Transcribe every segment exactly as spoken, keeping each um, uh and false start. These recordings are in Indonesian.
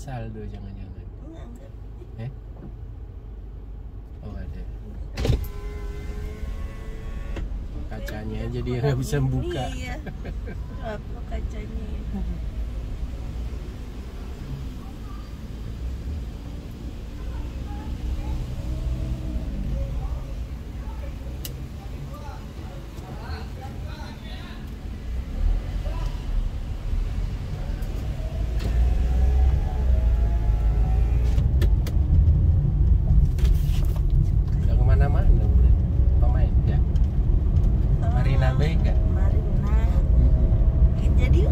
saldo jangan-jangan. Eh? Oh ada. Kacanya aja dia nggak bisa buka. Iya. Apa kacanya? Jadi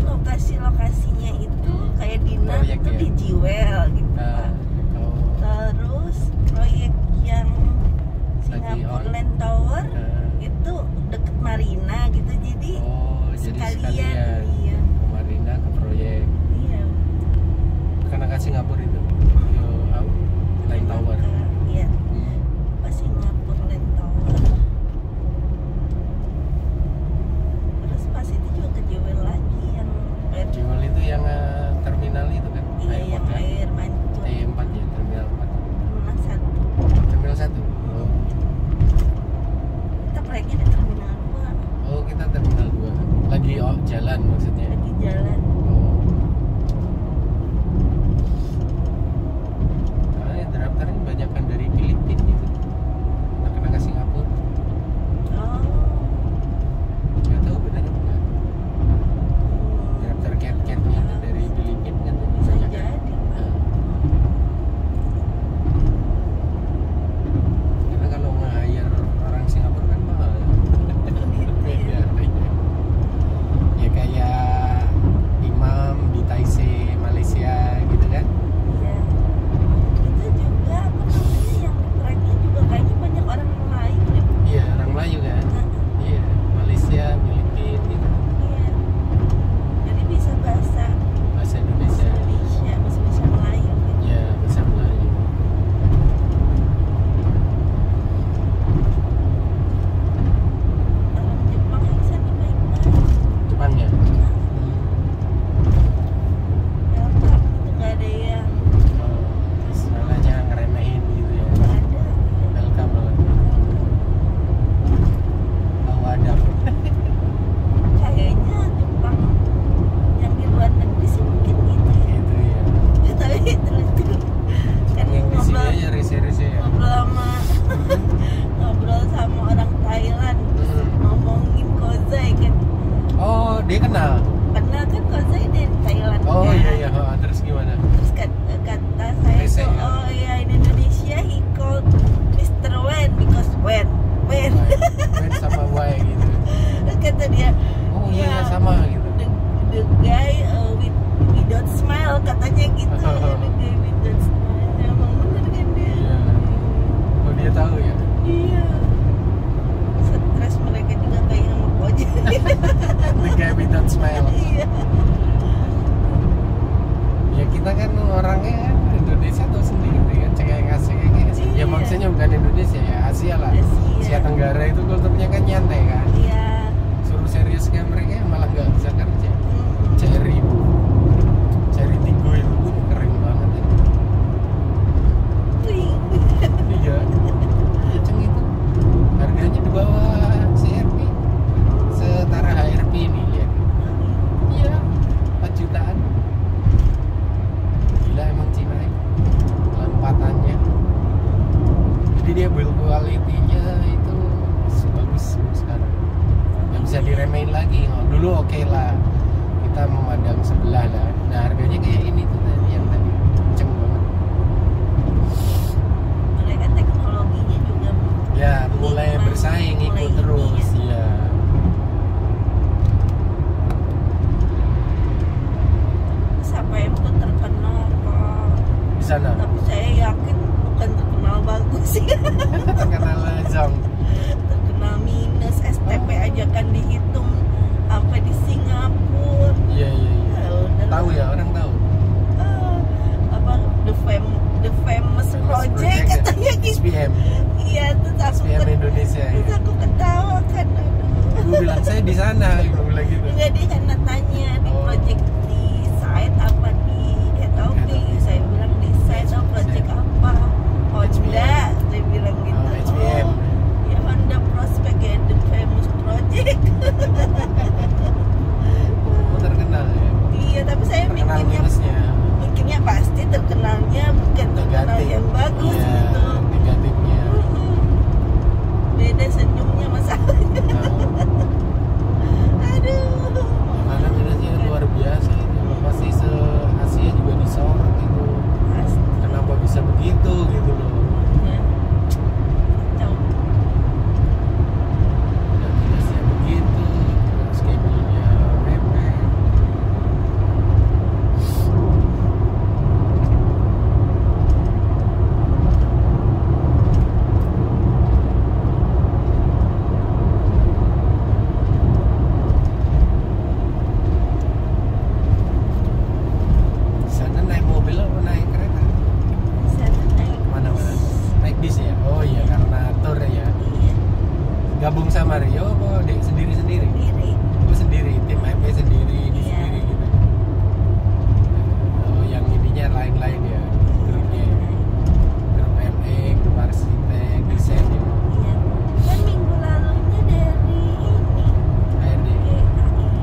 karena tanya di project di site apa di Ethiopia saya Gabung sama Rio apa sendiri-sendiri? Sendiri. Gue sendiri, tim M P sendiri, ini iya. Sendiri gitu. Oh, yang ininya lain-lain ya. Grupnya. Grup M P, grup arsitek, desain gitu. Iya. Dan minggu lalunya dari ini. G H I.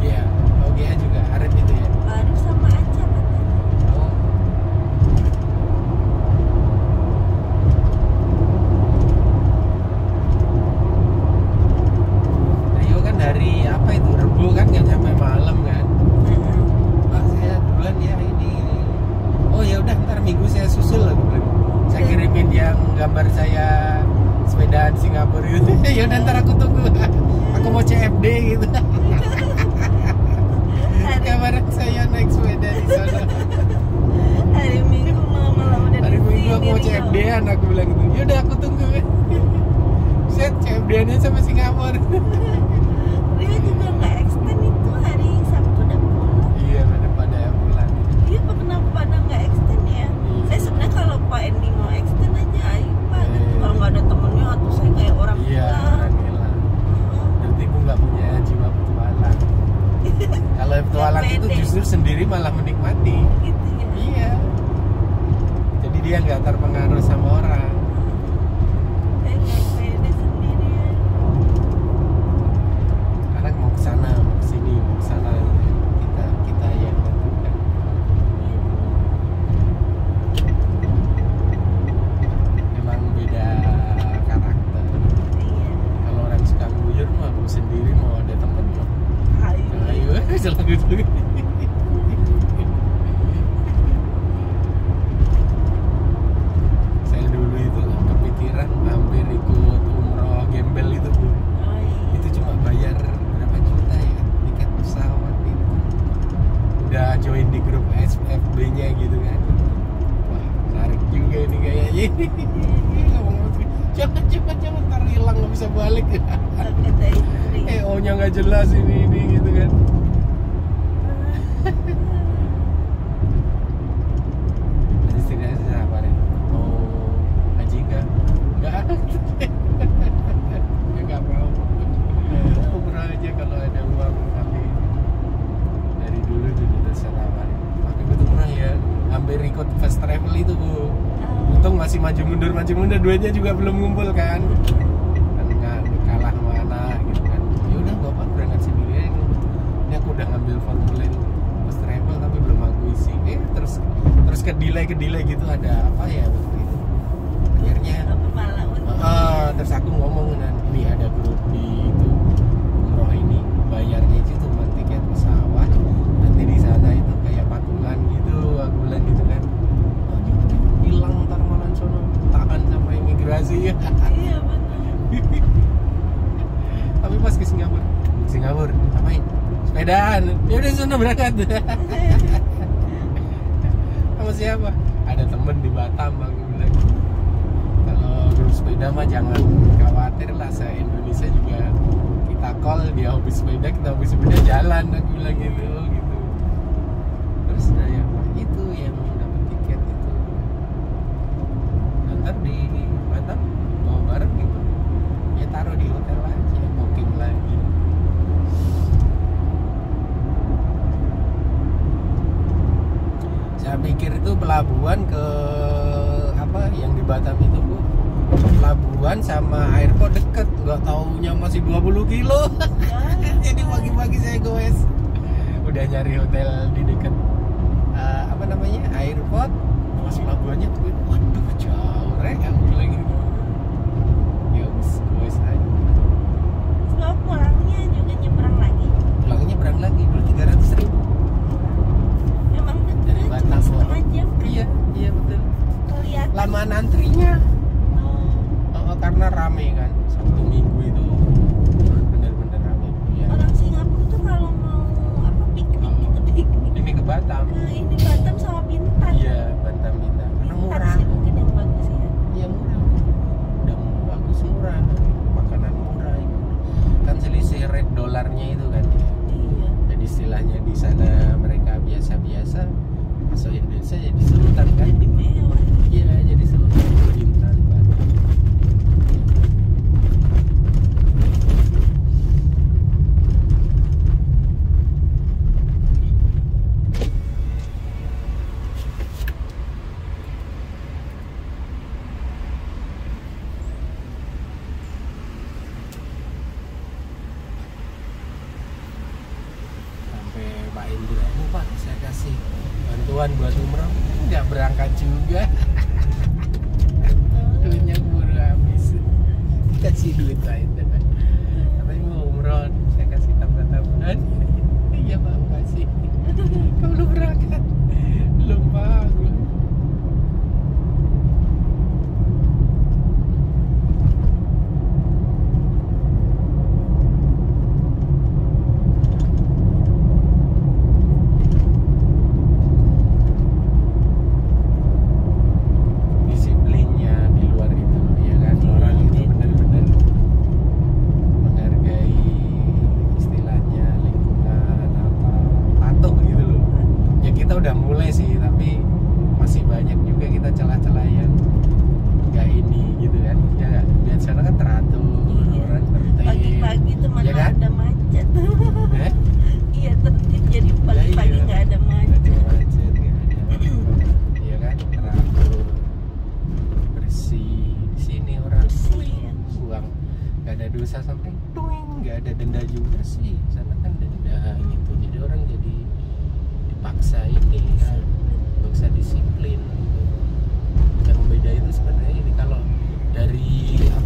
Iya. Oh, G H I juga Arif itu ya. Arif sama Aca katanya. Oh. Dari apa itu Rebo kan nggak sampai malam kan? Pak saya duluan ya ini. Oh ya udah ntar minggu saya susul lah. Saya kirimin yang gambar saya sepedaan Singapura itu. Ya udah ntar aku tunggu. Aku mau C F D gitu. Gambar saya naik sepeda di sana. Hari Minggu malam udah. Hari Minggu aku mau C F D-an aku bilang gitu. Ya udah aku tunggu. Set C F D-annya sampai Singapura. Dia juga nggak extend itu hari Sabtu dan pulang. Iya, pada pada bulan. Dia kenapa pada nggak extend ya? Iya. Saya sebenarnya kalau Pak Endi mau extend aja, ayo Pak. Iya. Gitu. Kalau nggak ada temennya, atau saya kayak orang hilang. Iya, orang hilang. Berarti ibu nggak punya jiwa petualang. Kalau petualang itu justru sendiri malah menikmati. Gitu ya. Iya. Jadi dia nggak terpengaruh sama orang. Sana sini sana kita kita yang tentukan. Memang beda karakter. Iya. Kalau orang suka guyur mah mau sendiri mau ada temen mah. Ayo. Ayo jalan dulu. Saya dulu itu kepikiran hampir ikut umroh gembel itu Bu. Oh, iya. Itu cuma bayar pesawat itu udah join di grup S F B nya gitu kan. Wah menarik juga ini kayaknya. Jangan cepat jangan ntar hilang nggak bisa balik. Eh O nya nggak jelas ini ini gitu kan. Istilahnya siapa nih? Oh Haji nggak nggak dia nggak mau umrah aja kalau ada uang. Dulu dulu dasar awal, pakai betul murah ya, hampir ikut fast travel itu Bu. Untung masih maju mundur maju mundur, duitnya juga belum ngumpul kan, kan nggak kalah mana gitu kan. Ya udah bapak berangkat sendiri, ini aku udah ngambil formulir fast travel tapi belum aku isi, eh terus terus ke delay ke delay gitu ada apa ya waktu itu. Akhirnya, ah terus aku ngomong kan, ini ada grup di itu umroh ini bayarnya itu cuma tiket pesawat. Di sana itu kayak patungan gitu, aku bilang gitu kan. Oh, hilang ntar malah sono tahan sama imigrasi ya. Iya benar. Tapi pas ke Singapura, Singapura ngapain? Sepedaan. Ya udah sono berangkat. Sama siapa? Ada temen di Batam aku bilang. Kalau grup sepeda mah jangan khawatir lah, saya Indonesia juga kita call dia hobi sepeda, kita hobi sepeda jalan aku bilang gitu. Nah, ya, itu yang dapat tiket itu ntar di Batam bawa bareng gitu ya taruh di hotel aja booking lagi. Saya pikir itu pelabuhan ke apa yang di Batam itu Bu, pelabuhan sama airport deket, nggak taunya masih dua puluh kilo ya. Jadi pagi-pagi saya goes udah nyari hotel di deket Uh, apa namanya airport masih labuannya tuh, waduh jauh rek aku bilang gitu. Ya wis wis aja. Kalau pulangnya juga nyebrang lagi. Pulangnya nyebrang lagi dulu tiga ratus ribu. Memang dari Batam setengah jam. Iya iya betul. Kelihatan. Lamaan antrinya. Oh. Oh, karena rame kan Sabtu Minggu itu benar-benar rame. Ya. Orang Singapura tuh kalau mau apa piknik gitu piknik. Ini ke Batam. Nah, ini Batam sama Bintan. Iya, Batam Bintan. Karena murah. Sih mungkin yang bagus ya. Iya murah. Udah bagus murah. Makanan murah. Kan selisih rate dolarnya itu kan. Iya. Jadi istilahnya di sana mereka biasa-biasa, masuk Indonesia jadi sultan kan. Jadi mewah. Iya, jadi sultan Bintan Batam. J G C. Bantuan buat umroh nggak berangkat juga. Duitnya buru habis. Kasih duit aja. Katanya mau umroh, saya kasih tambah tabunan. Iya bang, kasih. Kamu belum berangkat, belum bang.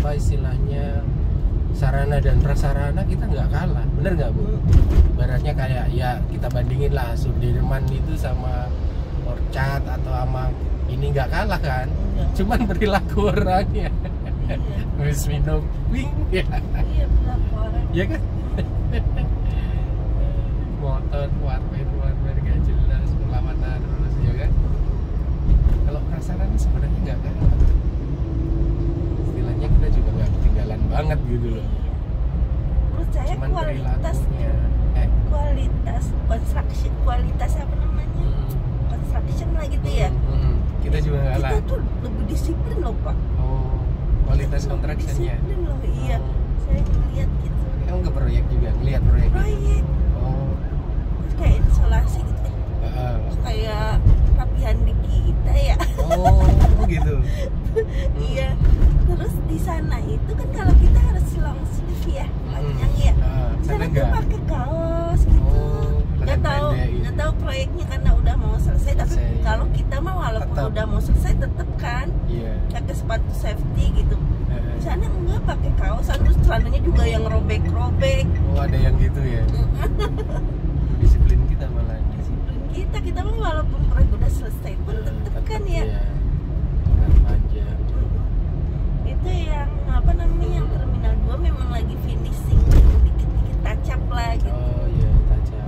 Istilahnya sarana dan prasarana kita nggak kalah, bener nggak Bu? Ibaratnya kayak ya kita bandingin lah Sudirman itu sama Orchard atau sama ini nggak kalah kan? Enggak. Cuman perilaku orangnya, wis minum wing ya. Iya perilaku orang. Iya kan? Motor warmer warmer gak jelas, pelamatan terus ya kan? Kalau prasarana sebenarnya nggak kalah. Kita juga nggak ketinggalan banget gitu loh. Menurut saya cuman kualitas eh. kualitas construction, kualitas apa namanya hmm. construction lah gitu ya. Hmm. Kita juga nggak kita lah. Tuh lebih disiplin loh Pak. Oh, kualitas constructionnya. Disiplin loh, iya. Oh. Saya ngeliat gitu. Kamu ke proyek juga ngeliat proyek. Proyek. Oh. Terus kayak insolasi gitu. Uh. Kayak rapihan di kita ya. Oh, gitu. Iya. Terus di sana itu kan kalau kita harus long sleeve ya, panjang ya. Sana tuh pakai kaos gitu. Nggak tahu, nggak tahu proyeknya karena udah mau selesai. Tapi kalau kita mah walaupun udah mau selesai tetep kan pakai sepatu safety gitu. Di sana nggak pakai kaosan, terus celananya juga yang robek-robek. Oh ada yang gitu ya. Disiplin kita malah. Disiplin kita, kita mah walaupun proyek udah selesai pun tetep kan ya. Itu yang apa namanya yang terminal dua memang lagi finishing dikit-dikit tacap lah gitu. Oh iya tacap.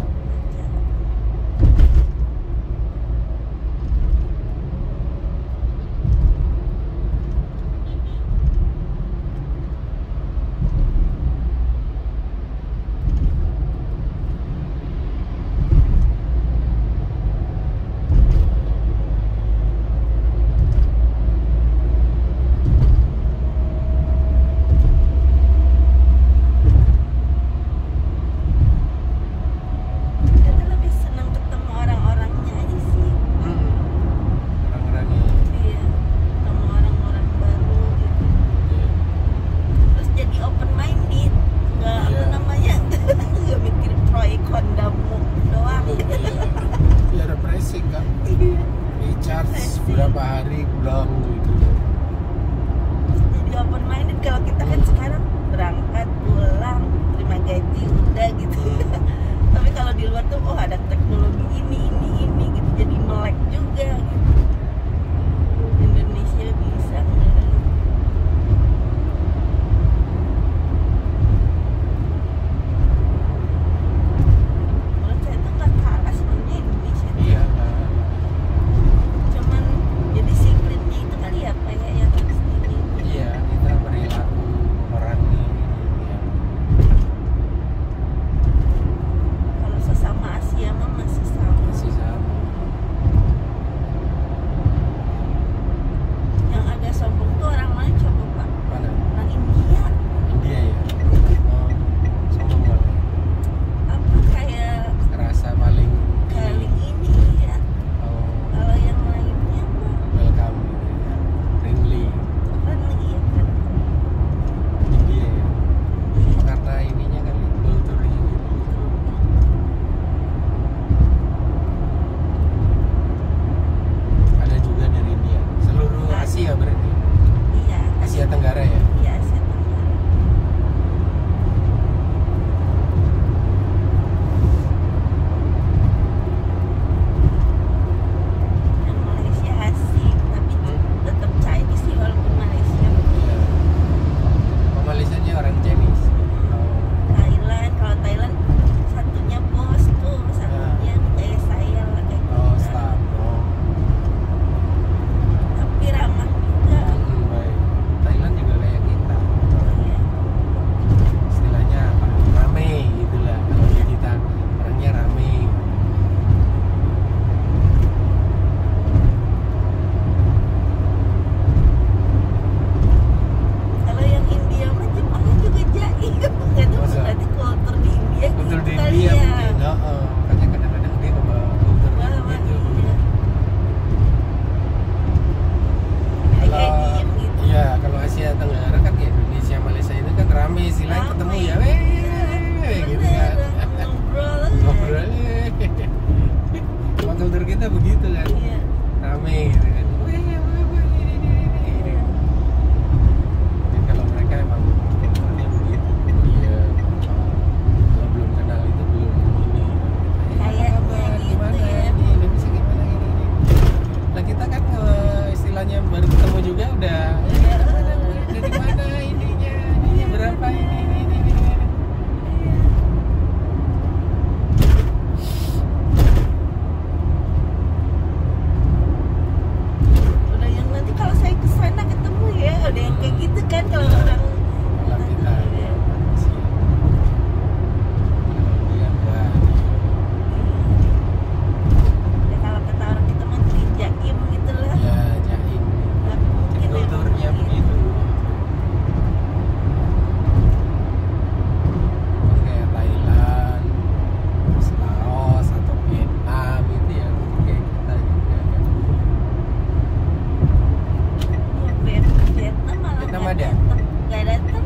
nggak datang.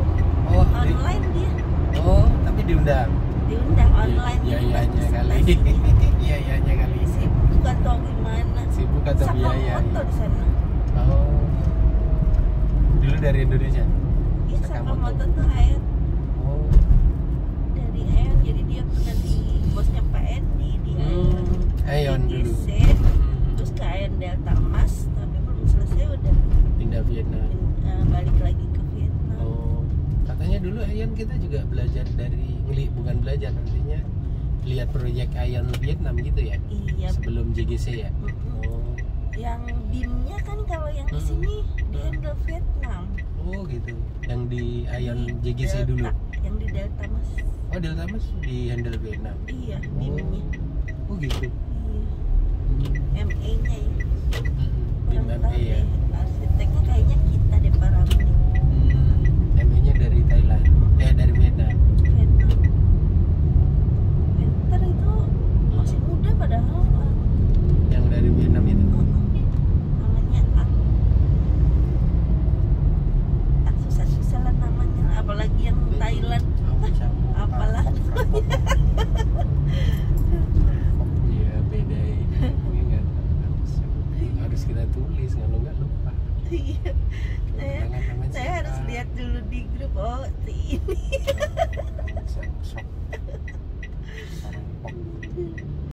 Oh, online di, dia. Oh, tapi diundang. Diundang online. Iya iya aja kali. Iya iya aja kali. Sibuk atau gimana? Sibuk atau biaya. Foto di sana. Oh. Dulu dari Indonesia. Iya, sama moto tuh Aion. Oh. Dari Aion, jadi dia pernah di bosnya Pak Edi di Aion. Hmm. Aion dulu. Terus ke Aion Delta Mas, tapi belum selesai udah pindah Vietnam. Uh, balik lagi ke Vietnam. Oh. Katanya dulu Aion kita juga belajar dari ngeli, bukan belajar nantinya lihat proyek Aion Vietnam gitu ya. Iya. Sebelum J G C ya. Mm -hmm. Oh. Yang BIM-nya kan kalau yang di sini hmm. di handle Vietnam. Oh gitu. Yang di Aion J G C Delta, dulu. Yang di Delta Mas. Oh Delta Mas di handle Vietnam. Iya, BIM-nya. Oh. Oh gitu. Iya. M A-nya ya. BIM M A ya. Arsiteknya kayaknya kita deh para ini. Hmm. M A-nya dari Thailand. Eh dari Vietnam. Vietnam. Bentar itu masih muda padahal. Yang dari Vietnam itu. Apalagi yang Thailand, apalah. Iya beda ini, harus kita tulis kalau nggak lupa. Iya, saya harus lihat dulu di grup. Oh ini.